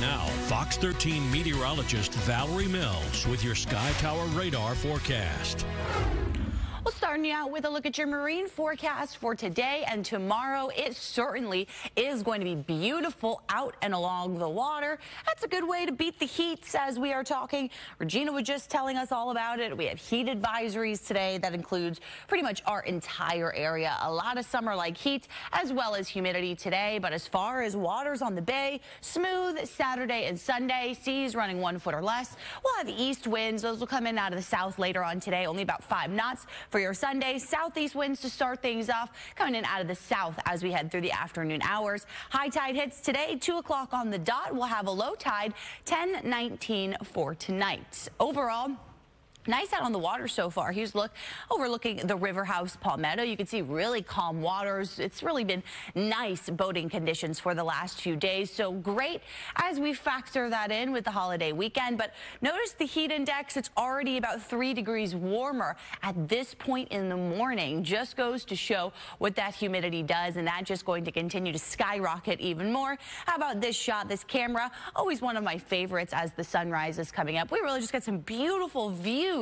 And now, Fox 13 meteorologist Valerie Mills with your Sky Tower radar forecast. Well, starting out with a look at your marine forecast for today and tomorrow. It certainly is going to be beautiful out and along the water. That's a good way to beat the heat as we are talking. Regina was just telling us all about it. We have heat advisories today that includes pretty much our entire area. A lot of summer-like heat as well as humidity today. But as far as waters on the bay, smooth Saturday and Sunday. Seas running 1 foot or less. We'll have east winds. Those will come in out of the south later on today. Only about 5 knots. For your Sunday, southeast winds to start things off, coming in out of the south as we head through the afternoon hours. High tide hits today, 2 o'clock on the dot. We'll have a low tide, 10:19 for tonight. Overall, nice out on the water so far. Here's a look overlooking the River House Palmetto. You can see really calm waters. It's really been nice boating conditions for the last few days. So great as we factor that in with the holiday weekend. But notice the heat index. It's already about 3 degrees warmer at this point in the morning. Just goes to show what that humidity does. And that's just going to continue to skyrocket even more. How about this shot, this camera? Always one of my favorites as the sunrise is coming up. We really just got some beautiful views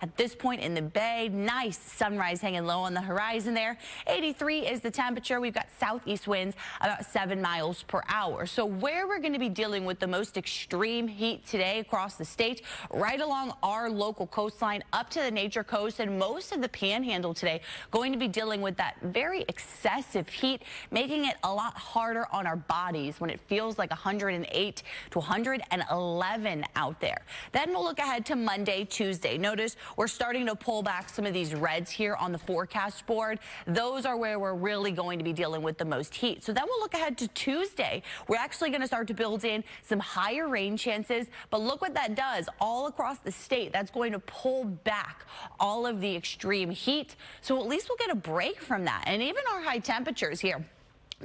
at this point in the bay. Nice sunrise hanging low on the horizon there. 83 is the temperature. We've got southeast winds about 7 miles per hour. So where we're going to be dealing with the most extreme heat today across the state, right along our local coastline up to the Nature Coast and most of the Panhandle today, going to be dealing with that very excessive heat, making it a lot harder on our bodies when it feels like 108 to 111 out there. Then we'll look ahead to Monday, Tuesday. Notice we're starting to pull back some of these reds here on the forecast board. Those are where we're really going to be dealing with the most heat. So then we'll look ahead to Tuesday. We're actually going to start to build in some higher rain chances, but look what that does all across the state. That's going to pull back all of the extreme heat. So at least we'll get a break from that. And even our high temperatures here,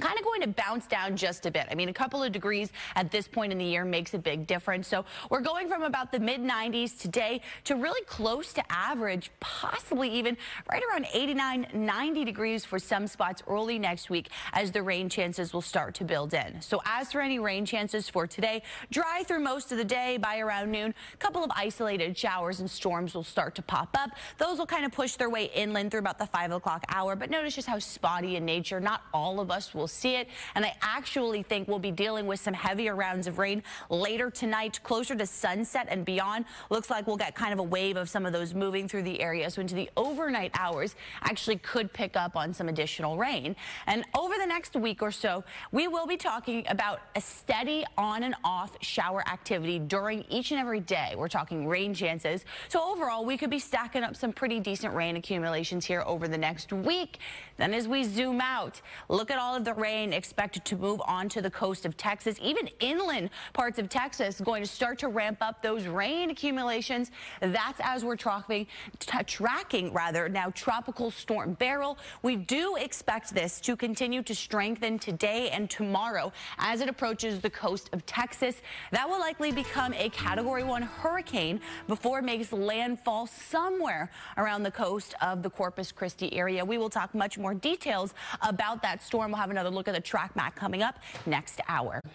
kind of going to bounce down just a bit. I mean, a couple of degrees at this point in the year makes a big difference. So we're going from about the mid-90s today to really close to average, possibly even right around 89, 90 degrees for some spots early next week as the rain chances will start to build in. So as for any rain chances for today, dry through most of the day. By around noon, a couple of isolated showers and storms will start to pop up. Those will kind of push their way inland through about the 5 o'clock hour. But notice just how spotty in nature. Not all of us will see it, and I actually think we'll be dealing with some heavier rounds of rain later tonight, closer to sunset and beyond. Looks like we'll get kind of a wave of some of those moving through the area, so into the overnight hours actually could pick up on some additional rain. And over the next week or so, we will be talking about a steady on and off shower activity during each and every day. We're talking rain chances. So overall, we could be stacking up some pretty decent rain accumulations here over the next week. Then as we zoom out, look at all of the rain expected to move onto the coast of Texas. Even inland parts of Texas going to start to ramp up those rain accumulations. That's as we're tracking now Tropical Storm Barrel. We do expect this to continue to strengthen today and tomorrow as it approaches the coast of Texas. That will likely become a Category 1 hurricane before it makes landfall somewhere around the coast of the Corpus Christi area. We will talk much more details about that storm. We'll have another look at the track map coming up next hour.